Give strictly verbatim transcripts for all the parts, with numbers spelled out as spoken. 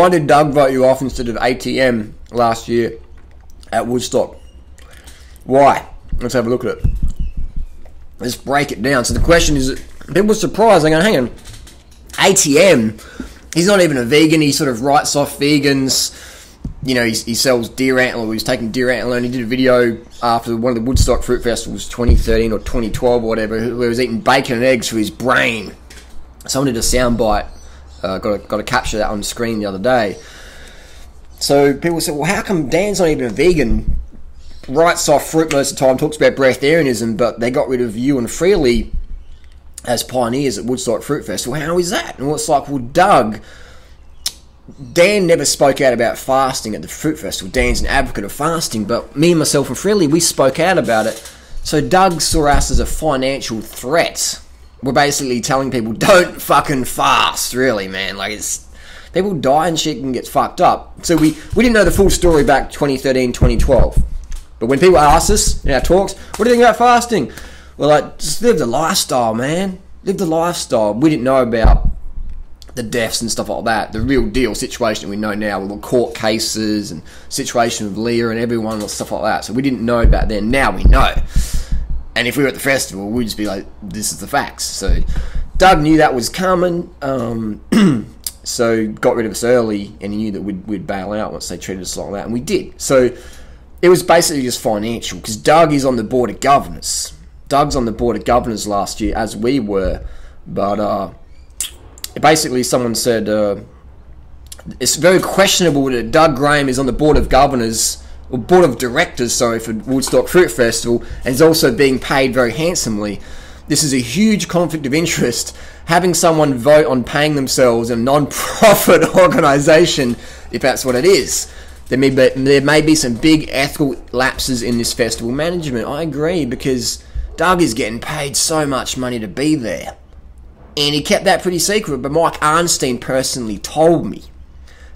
Why did Doug vote you off instead of A T M last year at Woodstock? Why? Let's have a look at it. Let's break it down. So the question is, people were surprised. They go, hang on, A T M, he's not even a vegan. He sort of writes off vegans. You know, he, he sells deer antler. He was taking deer antler, and he did a video after one of the Woodstock Fruit Festivals, twenty thirteen or twenty twelve or whatever, where he was eating bacon and eggs for his brain. Someone did a soundbite. Uh, got to, got to capture that on the screen the other day. So people said, well, how come Dan's not even a vegan? Writes off fruit most of the time, talks about breatharianism, but they got rid of you and Freely as pioneers at Woodstock Fruit Festival. How is that? And well, it's like, well, Doug, Dan never spoke out about fasting at the fruit festival. Dan's an advocate of fasting, but me, myself, and Freely, we spoke out about it. So Doug saw us as a financial threat. We're basically telling people, don't fucking fast, really, man. Like, it's, people die and shit and get fucked up. So we, we didn't know the full story back twenty thirteen, twenty twelve. But when people ask us in our talks, what do you think about fasting? We're like, just live the lifestyle, man. Live the lifestyle. We didn't know about the deaths and stuff like that. The real deal situation that we know now with the court cases and situation with Leah and everyone and stuff like that. So we didn't know about then. Now we know. And if we were at the festival, we'd just be like, this is the facts. So Doug knew that was coming, um, so got rid of us early, and he knew that we'd, we'd bail out once they treated us like that, and we did. So it was basically just financial, because Doug is on the board of governors. Doug's on the board of governors last year, as we were, but uh, basically someone said, uh, it's very questionable that Doug Graham is on the board of governors, or board of directors, sorry, for Woodstock Fruit Festival, and is also being paid very handsomely. This is a huge conflict of interest. Having someone vote on paying themselves in a non-profit organisation, if that's what it is. There may, be, there may be some big ethical lapses in this festival management. I agree, because Doug is getting paid so much money to be there. And he kept that pretty secret, but Mike Arnstein personally told me.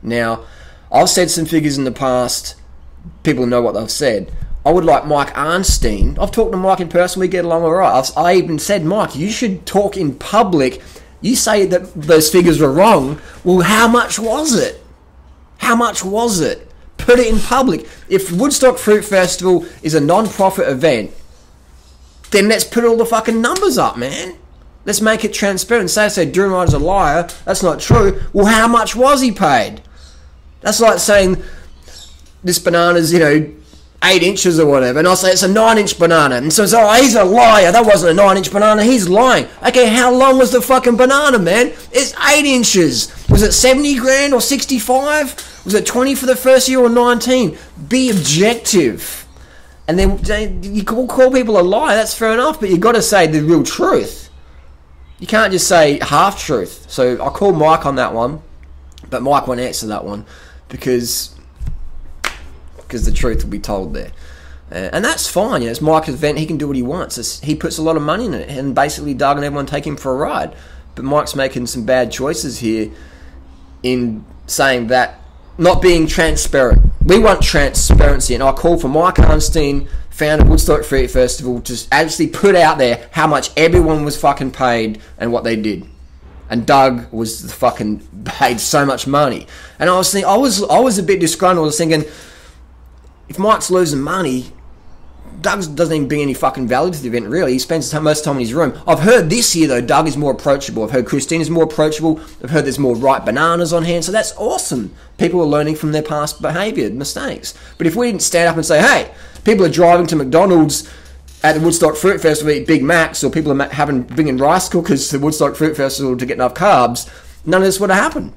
Now, I've said some figures in the past. People know what they've said. I would like Mike Arnstein. I've talked to Mike in person. We get along all right. I've, I even said, Mike, you should talk in public. You say that those figures were wrong. Well, how much was it? How much was it? Put it in public. If Woodstock Fruit Festival is a non-profit event, then let's put all the fucking numbers up, man. Let's make it transparent. Say, say, Durham's a liar. That's not true. Well, how much was he paid? That's like saying this banana's, you know, eight inches or whatever, and I say it's a nine-inch banana, and so it's, oh, he's a liar, that wasn't a nine-inch banana, he's lying. Okay, how long was the fucking banana, man? It's eight inches. Was it seventy grand or sixty-five? Was it twenty for the first year or nineteen? Be objective. And then you call people a liar, that's fair enough, but you've got to say the real truth. You can't just say half-truth. So I called Mike on that one, but Mike won't answer that one, because... because the truth will be told there, uh, and that's fine. You know, it's Mike's event; he can do what he wants. It's, he puts a lot of money in it, and basically, Doug and everyone take him for a ride. But Mike's making some bad choices here in saying that, not being transparent. We want transparency, and I call for Mike Arnstein, founder of Woodstock Fruit Festival, to actually put out there how much everyone was fucking paid and what they did. And Doug was fucking paid so much money. And I was thinking, I was, I was a bit disgruntled. I was thinking, if Mike's losing money, Doug doesn't even bring any fucking value to the event, really. He spends most of the time in his room. I've heard this year, though, Doug is more approachable. I've heard Christina's more approachable. I've heard there's more ripe bananas on hand. So that's awesome. People are learning from their past behaviour, mistakes. But if we didn't stand up and say, hey, people are driving to McDonald's at the Woodstock Fruit Festival to eat Big Macs, or people are having, bringing rice cookers to the Woodstock Fruit Festival to get enough carbs, none of this would have happened.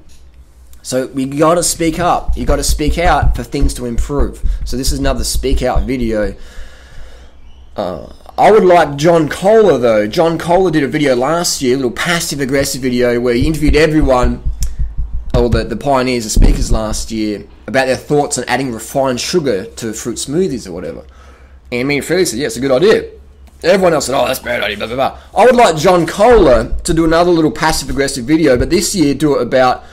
So we got to speak up. You got to speak out for things to improve. So this is another speak out video. Uh, I would like John Kohler, though. John Kohler did a video last year, a little passive aggressive video where he interviewed everyone, all the, the pioneers and speakers last year, about their thoughts on adding refined sugar to fruit smoothies or whatever. And me and Freely said, yeah, it's a good idea. Everyone else said, oh, that's a bad idea, blah, blah, blah. I would like John Kohler to do another little passive aggressive video, but this year do it about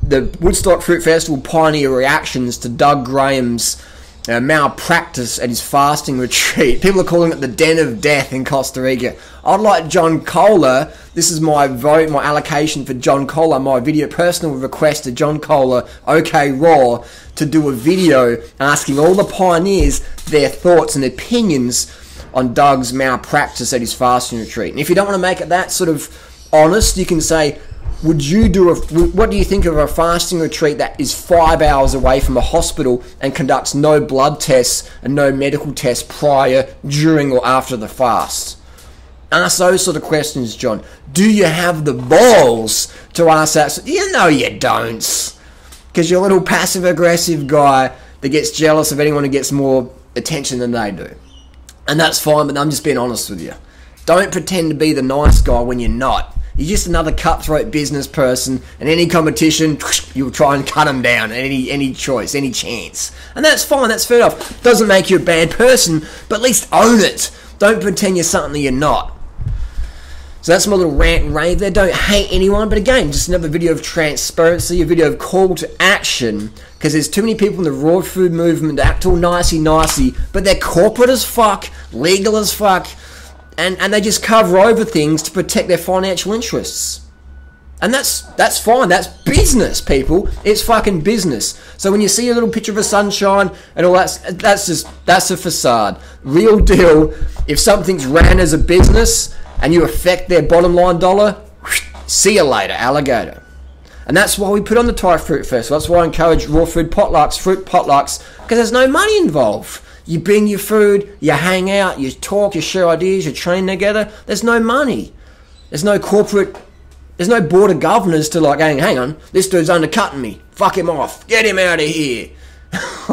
the Woodstock Fruit Festival pioneer reactions to Doug Graham's uh, malpractice at his fasting retreat. People are calling it the den of death in Costa Rica. I'd like John Kohler. This is my vote, my allocation for John Kohler, my video personal request to John Kohler, OK Raw, to do a video asking all the pioneers their thoughts and opinions on Doug's malpractice at his fasting retreat. And if you don't want to make it that sort of honest, you can say, would you do a, what do you think of a fasting retreat that is five hours away from a hospital and conducts no blood tests and no medical tests prior, during, or after the fast? Ask those sort of questions, John. Do you have the balls to ask that? So, you know you don't, because you're a little passive-aggressive guy that gets jealous of anyone who gets more attention than they do. And that's fine, but I'm just being honest with you. Don't pretend to be the nice guy when you're not. You're just another cutthroat business person, and any competition, you'll try and cut them down, any any choice, any chance. And that's fine, that's fair enough. Doesn't make you a bad person, but at least own it. Don't pretend you're something that you're not. So that's my little rant and rave there. Don't hate anyone, but again, just another video of transparency, a video of call to action, because there's too many people in the raw food movement that act all nicey-nicey, but they're corporate as fuck, legal as fuck, and, and they just cover over things to protect their financial interests. And that's that's fine, that's business, people. It's fucking business. So when you see a little picture of a sunshine and all that, that's just, that's a facade. Real deal, if something's ran as a business and you affect their bottom line dollar, see you later, alligator. And that's why we put on the Thai Fruit Festival. That's why I encourage raw food potlucks, fruit potlucks, because there's no money involved. You bring your food, you hang out, you talk, you share ideas, you train together. There's no money. There's no corporate, there's no board of governors to like, hang, hang on, this dude's undercutting me. Fuck him off. Get him out of here.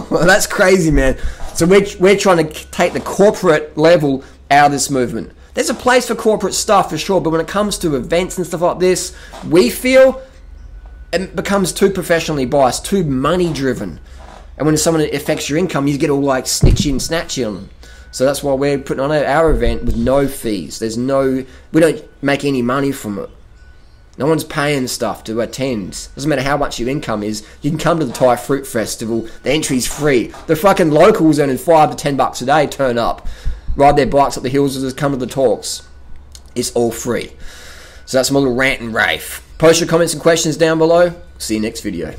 Well, that's crazy, man. So we're, we're trying to take the corporate level out of this movement. There's a place for corporate stuff for sure, but when it comes to events and stuff like this, we feel it becomes too professionally biased, too money-driven. And when someone affects your income, you get all like snitchy and snatchy on them. So that's why we're putting on our event with no fees. There's no, we don't make any money from it. No one's paying stuff to attend. Doesn't matter how much your income is. You can come to the Thai Fruit Festival. The entry's free. The fucking locals earning five to ten bucks a day turn up. Ride their bikes up the hills and just come to the talks. It's all free. So that's my little rant and rave. Post your comments and questions down below. See you next video.